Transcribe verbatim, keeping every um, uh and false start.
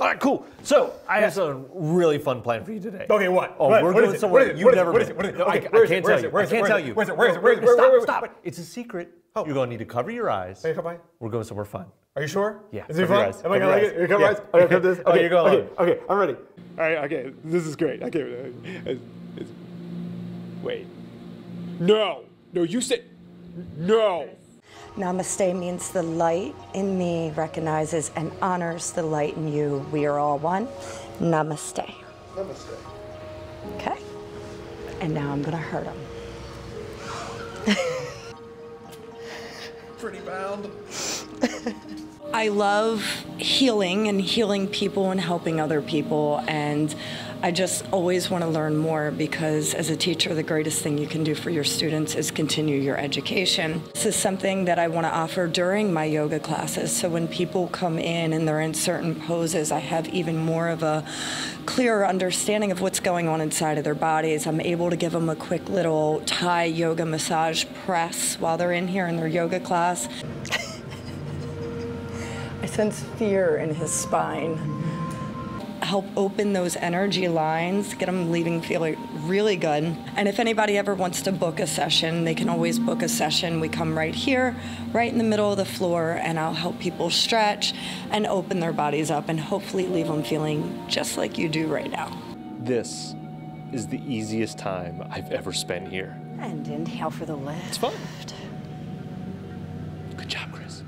All right, cool. So I have a really fun plan for you today. Okay, what? Oh, we're going somewhere you've never been. What is it? I can't tell you. I can't tell you. Where is it? Where is it? Where is it? Stop! Stop! It's a secret. You're going to need to cover your eyes. We're going somewhere fun. Are you sure? Yeah. Is it fun? Am I gonna like it? Cover your eyes. Okay, cover this. Okay, you're going. Okay, I'm ready. All right. Okay, this is great. Okay. Wait. No. No. You said no. Namaste means the light in me recognizes and honors the light in you. We are all one. Namaste. Namaste. Okay. And now I'm going to hurt him. Pretty bound. I love healing and healing people and helping other people. And I just always want to learn more because as a teacher, the greatest thing you can do for your students is continue your education. This is something that I want to offer during my yoga classes. So when people come in and they're in certain poses, I have even more of a clearer understanding of what's going on inside of their bodies. I'm able to give them a quick little Thai yoga massage press while they're in here in their yoga class. I sense fear in his spine. Help open those energy lines, get them leaving feeling really good. And if anybody ever wants to book a session, they can always book a session. We come right here, right in the middle of the floor, and I'll help people stretch and open their bodies up and hopefully leave them feeling just like you do right now. This is the easiest time I've ever spent here. And inhale for the lift. It's fun. Good job, Chris.